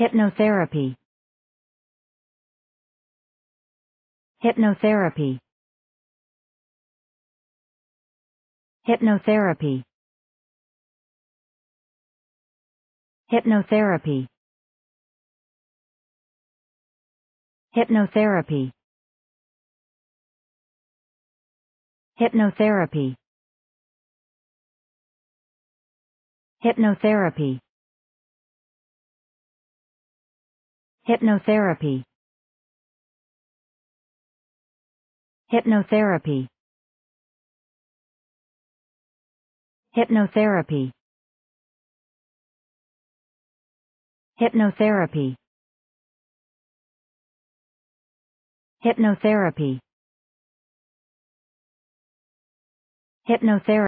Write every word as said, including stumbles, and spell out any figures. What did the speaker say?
Hypnotherapy. Hypnotherapy. Hypnotherapy. Hypnotherapy. Hypnotherapy. Hypnotherapy. Hypnotherapy. Hypnotherapy. Hypnotherapy. Hypnotherapy. Hypnotherapy. Hypnotherapy. Hypnotherapy.